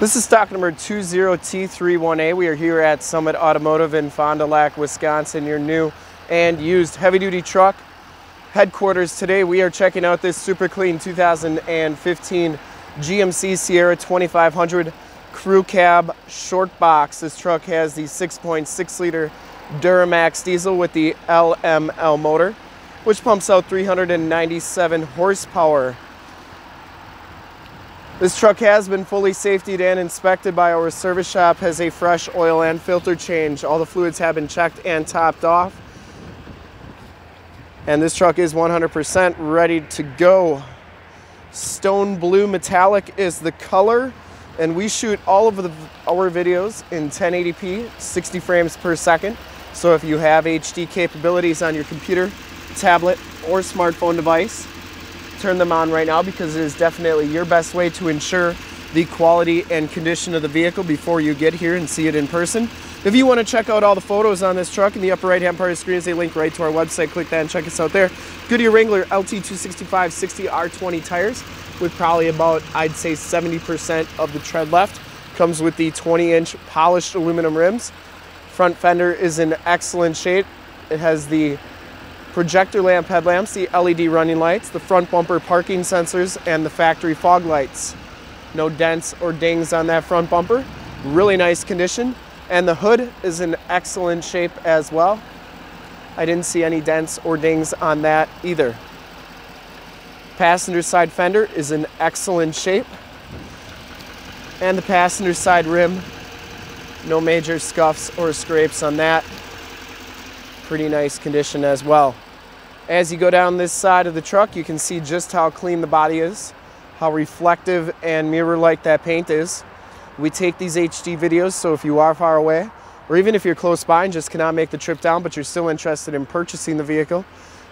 This is stock number 20T31A. We are here at Summit Automotive in Fond du Lac, Wisconsin, your new and used heavy-duty truck headquarters. Today we are checking out this super clean 2015 GMC Sierra 2500 Crew Cab Short Box. This truck has the 6.6 liter Duramax diesel with the LML motor, which pumps out 397 horsepower. This truck has been fully safetied and inspected by our service shop, has a fresh oil and filter change. All the fluids have been checked and topped off. And this truck is 100% ready to go. Stone blue metallic is the color, and we shoot all of our videos in 1080p, 60 frames per second. So if you have HD capabilities on your computer, tablet, or smartphone device, turn them on right now, because it is definitely your best way to ensure the quality and condition of the vehicle before you get here and see it in person. If you want to check out all the photos on this truck, in the upper right hand part of the screen is a link right to our website. Click that and check us out there. Goodyear Wrangler LT 265/60 R20 tires with probably about, I'd say, 70% of the tread left. Comes with the 20-inch polished aluminum rims. Front fender is in excellent shape. It has the projector lamp headlamps, the LED running lights, the front bumper parking sensors, and the factory fog lights. No dents or dings on that front bumper. Really nice condition. And the hood is in excellent shape as well. I didn't see any dents or dings on that either. Passenger side fender is in excellent shape. And the passenger side rim, no major scuffs or scrapes on that. Pretty nice condition as well. As you go down this side of the truck, you can see just how clean the body is, how reflective and mirror-like that paint is. We take these HD videos, so if you are far away, or even if you're close by and just cannot make the trip down, but you're still interested in purchasing the vehicle,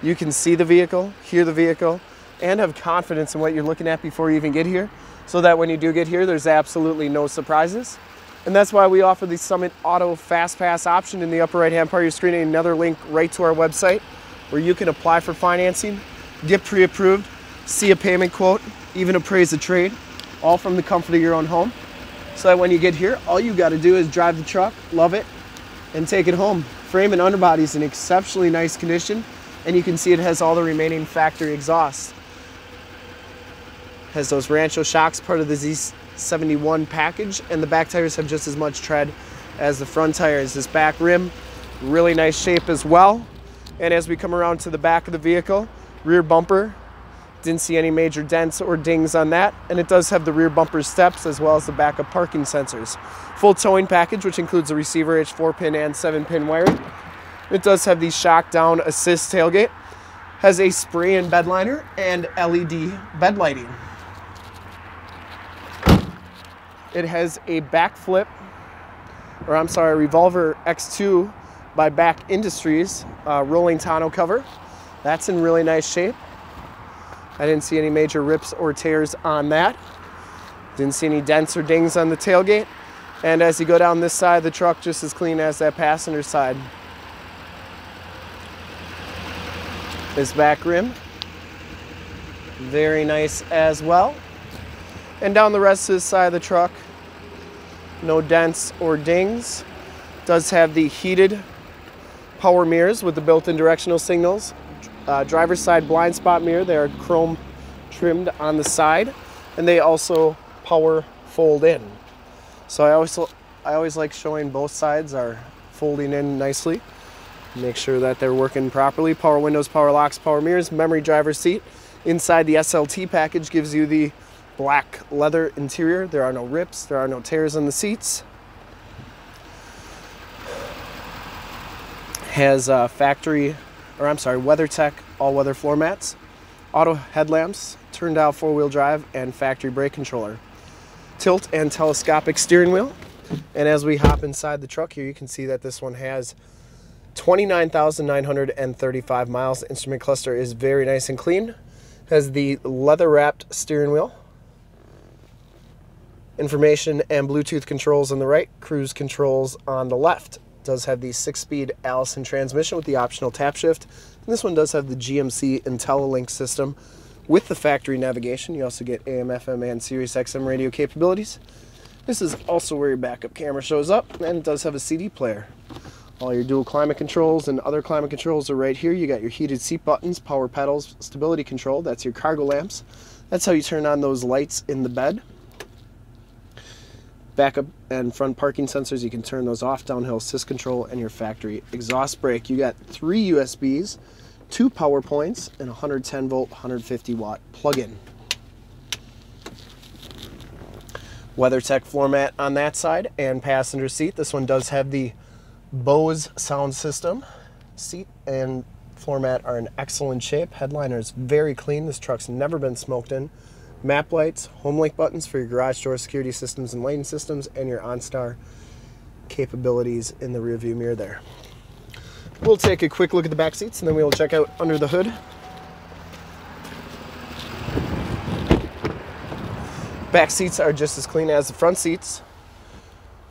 you can see the vehicle, hear the vehicle, and have confidence in what you're looking at before you even get here, so that when you do get here, there's absolutely no surprises. And that's why we offer the Summit Auto Fast Pass option in the upper right-hand part of your screen, and another link right to our website where you can apply for financing, get pre-approved, see a payment quote, even appraise a trade, all from the comfort of your own home. So that when you get here, all you got to do is drive the truck, love it, and take it home. Frame and underbody is in exceptionally nice condition, and you can see it has all the remaining factory exhaust. Has those Rancho shocks, part of the Z71 package, and the back tires have just as much tread as the front tires. This back rim, really nice shape as well. And as we come around to the back of the vehicle, rear bumper, didn't see any major dents or dings on that, and it does have the rear bumper steps as well as the backup parking sensors. Full towing package, which includes a receiver, H4 pin and 7-pin wiring. It does have the shock down assist tailgate, has a spray-in bed liner and LED bed lighting. It has a revolver X2 by BAK Industries rolling tonneau cover. That's in really nice shape. I didn't see any major rips or tears on that. Didn't see any dents or dings on the tailgate. And as you go down this side, the truck just as clean as that passenger side. This back rim, very nice as well. And down the rest of the side of the truck, no dents or dings. Does have the heated power mirrors with the built-in directional signals. Driver's side blind spot mirror, they are chrome trimmed on the side, and they also power fold in. So I always like showing both sides are folding in nicely. Make sure that they're working properly. Power windows, power locks, power mirrors, memory driver's seat. Inside, the SLT package gives you the black leather interior. There are no rips, there are no tears in the seats. Has WeatherTech all-weather floor mats, auto headlamps, turned out four-wheel drive, and factory brake controller. Tilt and telescopic steering wheel. And as we hop inside the truck here, you can see that this one has 29,935 miles. Instrument cluster is very nice and clean. Has the leather-wrapped steering wheel. Information and Bluetooth controls on the right, cruise controls on the left. Does have the 6-speed Allison transmission with the optional tap shift. And this one does have the GMC IntelliLink system with the factory navigation. You also get AM, FM, and SiriusXM radio capabilities. This is also where your backup camera shows up, and it does have a CD player. All your dual climate controls and other climate controls are right here. You got your heated seat buttons, power pedals, stability control. That's your cargo lamps. That's how you turn on those lights in the bed. Backup and front parking sensors, you can turn those off. Downhill assist control and your factory exhaust brake. You got 3 USBs, 2 power points, and 110 volt, 150 watt plug-in. WeatherTech floor mat on that side and passenger seat. This one does have the Bose sound system. Seat and floor mat are in excellent shape. Headliner is very clean. This truck's never been smoked in. Map lights, HomeLink buttons for your garage door security systems and lane systems, and your OnStar capabilities in the rearview mirror there. We'll take a quick look at the back seats and then we'll check out under the hood. Back seats are just as clean as the front seats.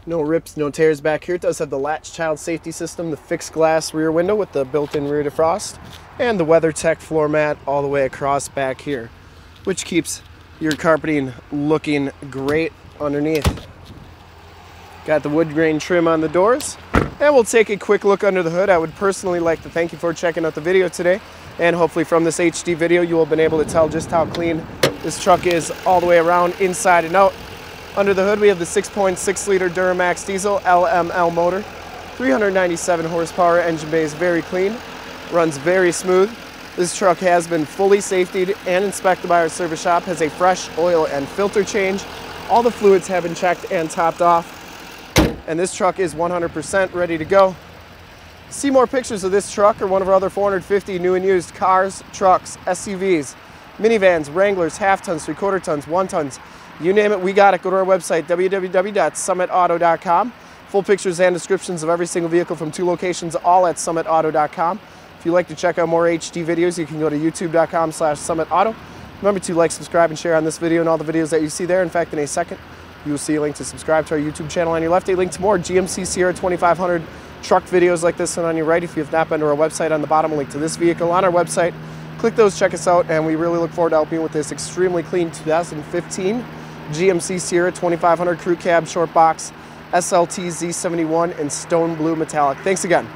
No rips, no tears back here. It does have the latch child safety system, the fixed glass rear window with the built-in rear defrost, and the WeatherTech floor mat all the way across back here, which keeps your carpeting looking great underneath. Got the wood grain trim on the doors, and we'll take a quick look under the hood. I would personally like to thank you for checking out the video today, and hopefully from this HD video you will have been able to tell just how clean this truck is all the way around, inside and out. Under the hood, we have the 6.6 liter Duramax diesel LML motor, 397 horsepower, engine bay is very clean, runs very smooth. This truck has been fully safetied and inspected by our service shop, has a fresh oil and filter change. All the fluids have been checked and topped off, and this truck is 100% ready to go. See more pictures of this truck or one of our other 450 new and used cars, trucks, SUVs, minivans, Wranglers, half tons, three-quarter tons, one tons, you name it, we got it. Go to our website, www.summitauto.com. Full pictures and descriptions of every single vehicle from 2 locations, all at summitauto.com. If you'd like to check out more HD videos, you can go to youtube.com/summitauto. Remember to like, subscribe, and share on this video and all the videos that you see there. In fact, in a second, you'll see a link to subscribe to our YouTube channel on your left, a link to more GMC Sierra 2500 truck videos like this one on your right. If you have not been to our website, on the bottom, a link to this vehicle on our website. Click those, check us out, and we really look forward to helping with this extremely clean 2015 GMC Sierra 2500 Crew Cab Short Box SLT Z71 in Stone Blue Metallic. Thanks again.